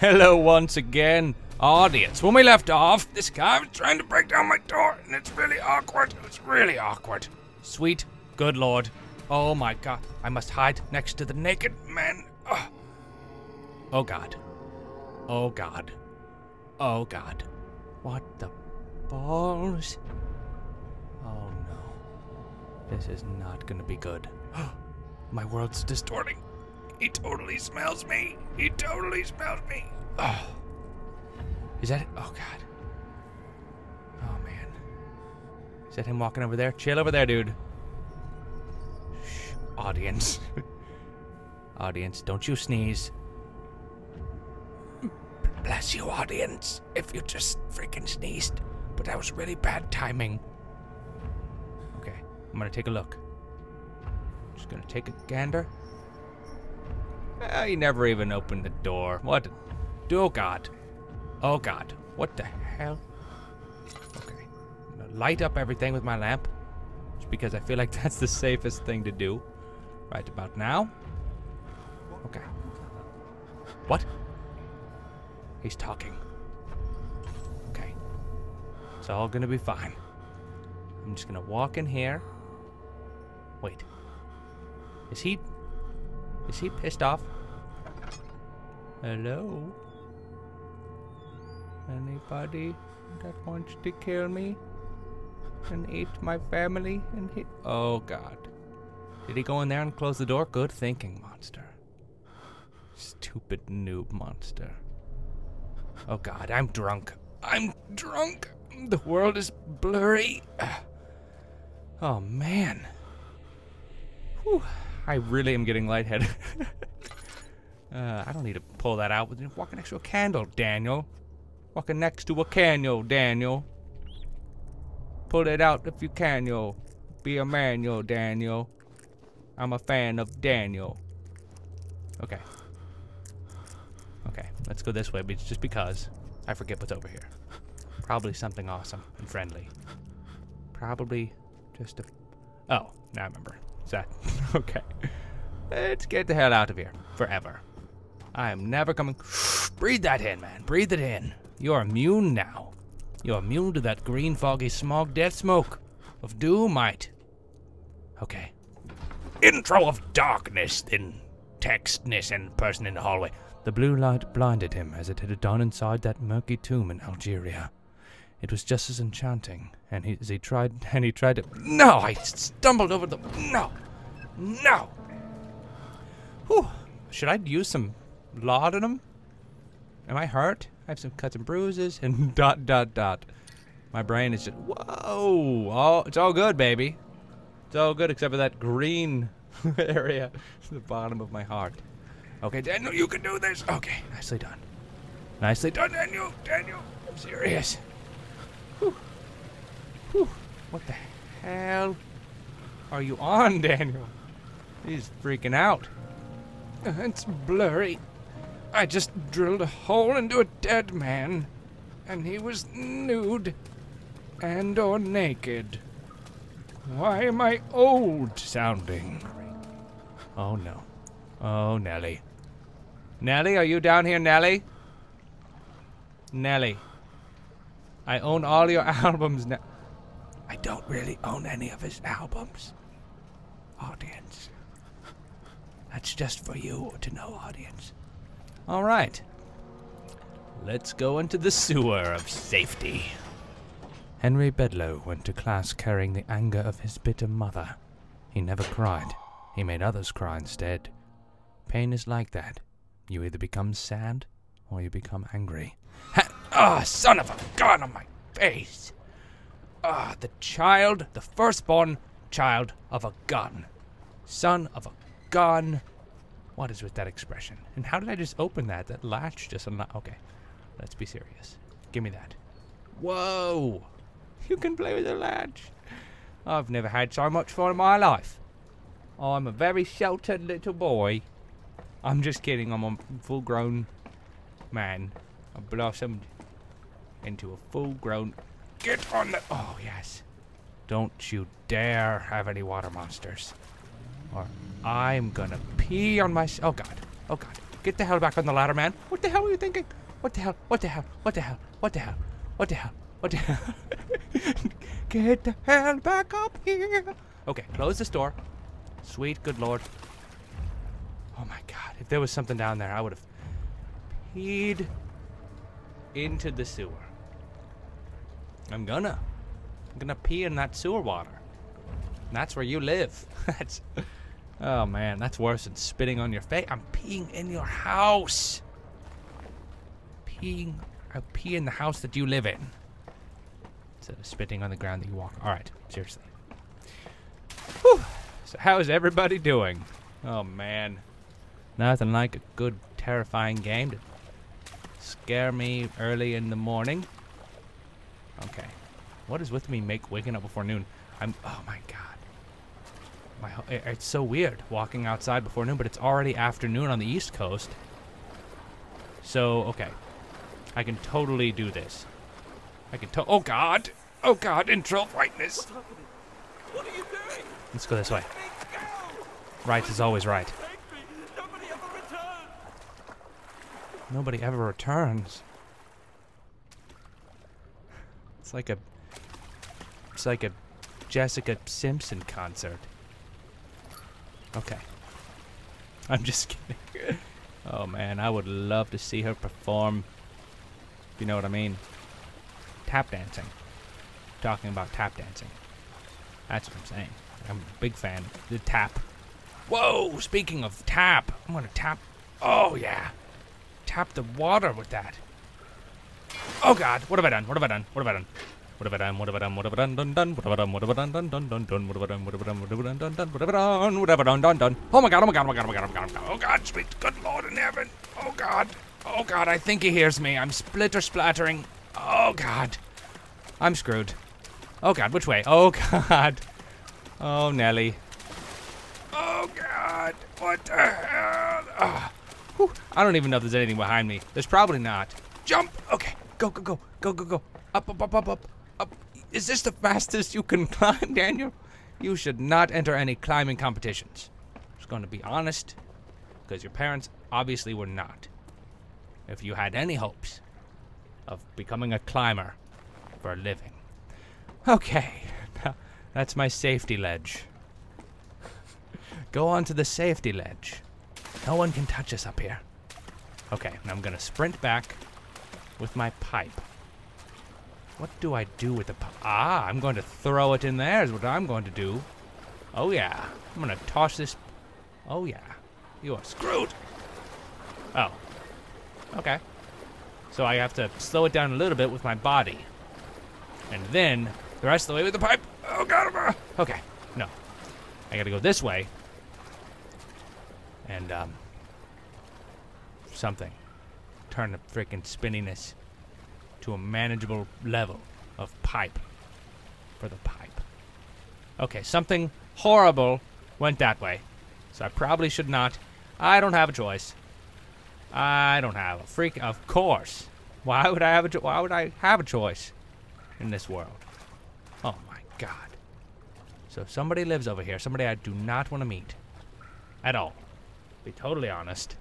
Hello once again, audience. When we left off, this guy was trying to break down my door, and it's really awkward. It's really awkward. Sweet, good lord. Oh my god, I must hide next to the naked man. Ugh. Oh god. Oh god. Oh god. What the balls? Oh no. This is not gonna be good. My world's distorting. He totally smells me. He totally smells me. Oh. Is that it? Oh, God. Oh, man. Is that him walking over there? Chill over there, dude. Shh. Audience. Audience, don't you sneeze. Bless you, audience, if you just freaking sneezed. But that was really bad timing. Okay, I'm gonna take a look. Just gonna take a gander. He never even opened the door. What? Oh god. Oh god. What the hell? Okay. I'm gonna light up everything with my lamp. Just because I feel like that's the safest thing to do. Right about now. Okay. What? He's talking. Okay. It's all gonna be fine. I'm just gonna walk in here. Wait. Is he pissed off? Hello? Anybody that wants to kill me and eat my family and hit? Oh god. Did he go in there and close the door? Good thinking, monster. Stupid noob monster. Oh god, I'm drunk. I'm drunk. The world is blurry. Oh man. Whew. I really am getting lightheaded. I don't need to pull that out. Walking next to a candle, Daniel. Walking next to a candle, Daniel. Pull it out if you can, yo. Be a man, yo, Daniel. I'm a fan of Daniel. Okay. Okay, let's go this way, but just because I forget what's over here. Probably something awesome and friendly. Probably just a... Oh, now I remember. That okay? Let's get the hell out of here forever. I am never coming. Breathe that in, man. Breathe it in. You're immune now. You're immune to that green, foggy, smog, death smoke of doomite. Okay. Intro of darkness in textness and person in the hallway. The blue light blinded him as it had done inside that murky tomb in Algeria. It was just as enchanting, and he tried to... No! I stumbled over the... No! No! Whew. Should I use some laudanum? Am I hurt? I have some cuts and bruises, and ... My brain is just... Whoa! Oh, it's all good, baby. It's all good, except for that green area to the bottom of my heart. Okay, Daniel, you can do this! Okay, nicely done. Nicely done, Daniel! Daniel! I'm serious. Whew. Whew. What the hell are you on, Daniel? He's freaking out. It's blurry. I just drilled a hole into a dead man, and he was nude and or naked. Why am I old sounding? Oh no. Oh, Nelly. Nelly, are you down here, Nelly? Nelly. I own all your albums now. I don't really own any of his albums. Audience. That's just for you to know, audience. All right. Let's go into the sewer of safety. Henry Bedloe went to class carrying the anger of his bitter mother. He never cried. He made others cry instead. Pain is like that. You either become sad or you become angry. Ah, oh, son of a gun on my face! Ah, oh, the child, the firstborn child of a gun. Son of a gun. What is with that expression? And how did I just open that? That latch just unlocked. Okay, let's be serious. Give me that. Whoa! You can play with a latch. I've never had so much fun in my life. I'm a very sheltered little boy. I'm just kidding, I'm a full-grown man. I blossomed into a full-grown... Get on the... Oh, yes. Don't you dare have any water monsters. Or I'm gonna pee on my... Oh, God. Oh, God. Get the hell back on the ladder, man. What the hell were you thinking? What the hell? What the hell? What the hell? What the hell? What the hell? What the hell? Get the hell back up here. Okay, close this door. Sweet, good lord. Oh my god, if there was something down there, I would have peed into the sewer. I'm gonna pee in that sewer water. And that's where you live. That's... oh man, that's worse than spitting on your face. I'm peeing in your house. Peeing. I pee in the house that you live in. Instead of spitting on the ground that you walk. Alright, seriously. Whew. So how's everybody doing? Oh man. Nothing like a good, terrifying game to scare me early in the morning. Okay. What is with me waking up before noon? Oh my god. It's so weird walking outside before noon, but it's already afternoon on the East Coast. So, okay. I can totally do this. Oh god! Oh god, intro brightness! What's happening? What are you doing? Let's go this way. Right is always right. Nobody ever returns! Nobody ever returns. It's like a Jessica Simpson concert. Okay. I'm just kidding. Oh man, I would love to see her perform, if you know what I mean. Tap dancing. Talking about tap dancing. That's what I'm saying. I'm a big fan of the tap. Whoa! Speaking of tap, I'm gonna tap. Oh yeah! Tap the water with that. Oh god! What have I done? What have I done? What have I done? What have I done? What have I done? What have I done? Done done. What have I done? What have I done? Done done done done. What have I done? What have I done? What have I done? Done done. What have I done? What have I done? Done done. Oh my god! Oh my god! Oh my god! Oh my god! Oh my god! Oh god! Sweet good lord in heaven! Oh god! Oh god! I think he hears me. I'm splitter splattering. Oh god! I'm screwed. Oh god! Which way? Oh god! Oh Nelly! Oh god! What the hell? Oh. Whew. I don't even know if there's anything behind me. There's probably not. Jump! Okay, go go go go go go! Up up up up up up! Is this the fastest you can climb, Daniel? You should not enter any climbing competitions. I'm just going to be honest, because your parents obviously were not. If you had any hopes of becoming a climber for a living. Okay, now, that's my safety ledge. Go on to the safety ledge. No one can touch us up here. Okay, and I'm gonna sprint back with my pipe. What do I do with the pipe? Ah, I'm going to throw it in there is what I'm going to do. Oh yeah, I'm gonna toss this. Oh yeah, you are screwed. Oh, okay. So I have to slow it down a little bit with my body. And then the rest of the way with the pipe. Oh god, okay, no. I gotta go this way. And, something. Turn the freaking spinniness to a manageable level of pipe. For the pipe. Okay, something horrible went that way. So I probably should not. I don't have a choice. I don't have a freak. Of course. Why would I have a choice? Why would I have a choice in this world? Oh my god. So somebody lives over here. Somebody I do not want to meet. At all. Be totally honest,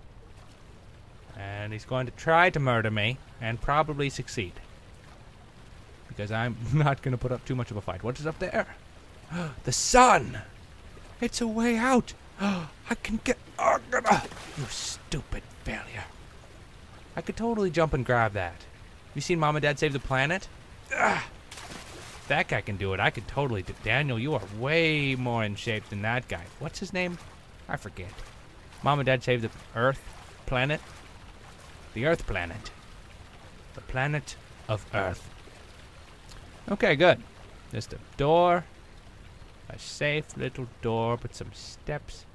and he's going to try to murder me and probably succeed because I'm not gonna put up too much of a fight. What is up there? The sun! It's a way out. I can get. Oh, you stupid failure! I could totally jump and grab that. You seen Mom and Dad Save the Planet? If that guy can do it, I could totally do. Daniel, you are way more in shape than that guy. What's his name? I forget. Mom and Dad Saved the Earth Planet. The Earth Planet. The planet of Earth. Okay, good. Just a door. A safe little door, but some steps.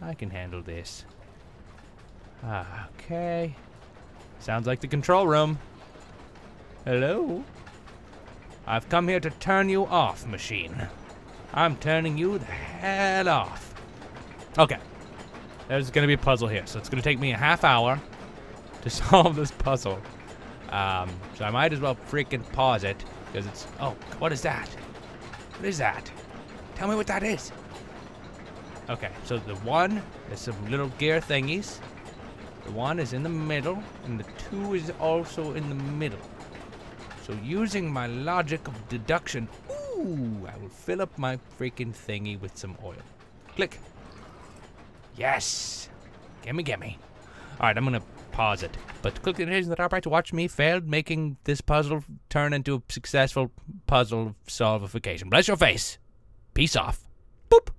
I can handle this. Okay. Sounds like the control room. Hello? I've come here to turn you off, machine. I'm turning you the hell off. Okay. There's going to be a puzzle here, so it's going to take me a half hour to solve this puzzle. So I might as well freaking pause it, because it's... Oh, what is that? What is that? Tell me what that is. Okay, so the one, there's some little gear thingies. The one is in the middle, and the two is also in the middle. So using my logic of deduction, ooh, I will fill up my freaking thingy with some oil. Click. Yes. Gimme, gimme. All right, I'm gonna pause it. But click the notification in the top right to watch me fail making this puzzle turn into a successful puzzle solvification. Bless your face. Peace off. Boop.